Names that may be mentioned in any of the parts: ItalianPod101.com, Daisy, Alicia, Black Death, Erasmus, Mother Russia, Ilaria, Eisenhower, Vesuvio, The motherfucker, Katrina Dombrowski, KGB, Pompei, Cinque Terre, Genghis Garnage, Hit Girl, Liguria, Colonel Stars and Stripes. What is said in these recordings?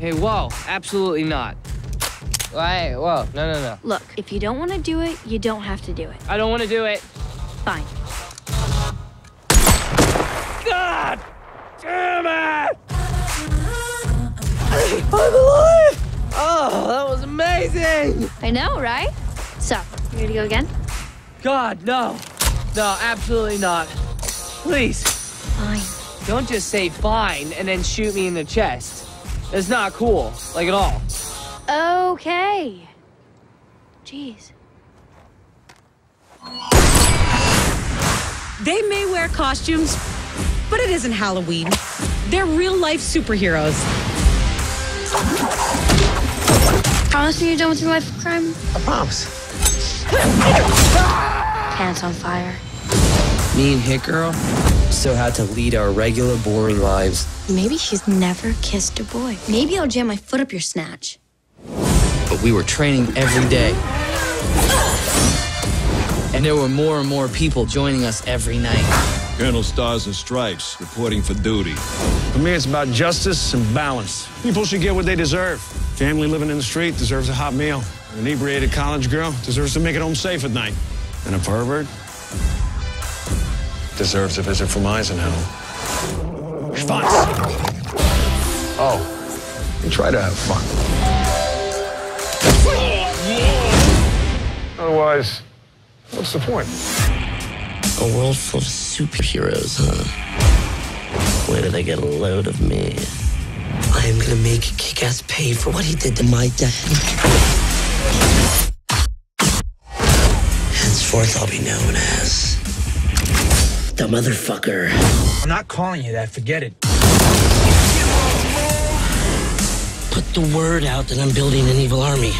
Hey, whoa, absolutely not. Hey, whoa, no, no, no. Look, if you don't want to do it, you don't have to do it. I don't want to do it. Fine. God damn it! I'm alive! Oh, that was amazing! I know, right? So, you ready to go again? God, no. No, absolutely not. Please. Fine. Don't just say fine and then shoot me in the chest. It's not cool, like at all. Okay. Jeez. They may wear costumes, but it isn't Halloween. They're real-life superheroes. Promise me you're done with your life of crime? I promise. Pants on fire. Me and Hit Girl so had to lead our regular, boring lives. Maybe she's never kissed a boy. Maybe I'll jam my foot up your snatch. But we were training every day. And there were more and more people joining us every night. Colonel Stars and Stripes reporting for duty. For me, it's about justice and balance. People should get what they deserve. Family living in the street deserves a hot meal. An inebriated college girl deserves to make it home safe at night. And a pervert deserves a visit from Eisenhower. Response. Oh, and try to have fun. Otherwise, what's the point? A world full of superheroes, huh? Where did I get a load of me? I am gonna make Kick-Ass pay for what he did to my dad. Henceforth, I'll be known as the motherfucker. I'm not calling you that, forget it. Put the word out that I'm building an evil army.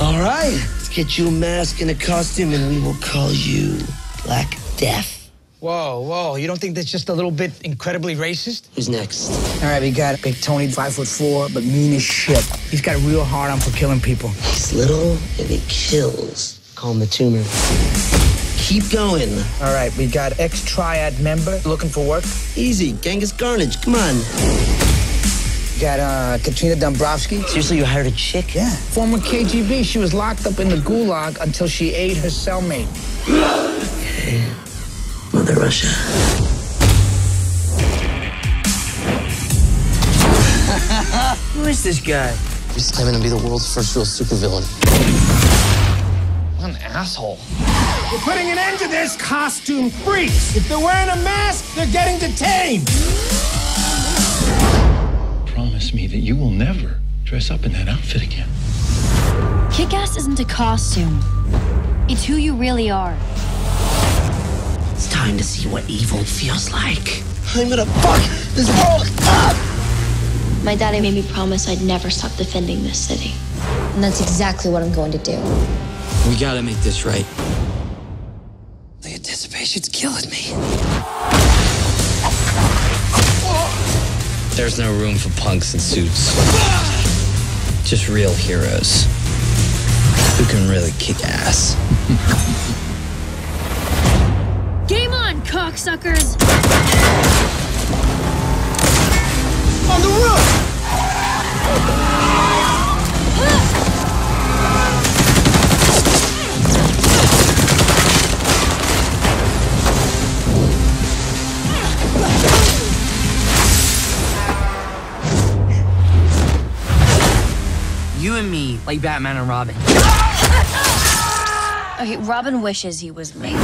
All right. Get you a mask and a costume, and we will call you Black Death. Whoa, whoa, you don't think that's just a little bit incredibly racist? Who's next? All right, we got Big Tony, 5'4", but mean as shit. He's got a real hard on for killing people. He's little, and he kills. Call him the tumor. Keep going. All right, we got ex-triad member looking for work. Easy, Genghis Garnage, come on. You got Katrina Dombrowski. Seriously, you hired a chick? Yeah. Former KGB. She was locked up in the gulag until she ate her cellmate. Okay. Mother Russia. Who is this guy? He's claiming to be the world's first real supervillain. What an asshole. We're putting an end to this, costume freaks. If they're wearing a mask, they're getting detained. Promise me that you will never dress up in that outfit again. Kick-Ass isn't a costume. It's who you really are. It's time to see what evil feels like. I'm gonna fuck this world up! My daddy made me promise I'd never stop defending this city. And that's exactly what I'm going to do. We gotta make this right. The anticipation's killing me. There's no room for punks in suits. Just real heroes who can really kick ass. Game on, cocksuckers! On the roof! You and me, like Batman and Robin. Okay, Robin wishes he was me.